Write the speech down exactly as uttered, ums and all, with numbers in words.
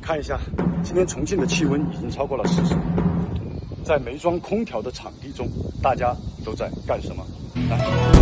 看一下，今天重庆的气温已经超过了四十度，在没装空调的场地中，大家都在干什么？来。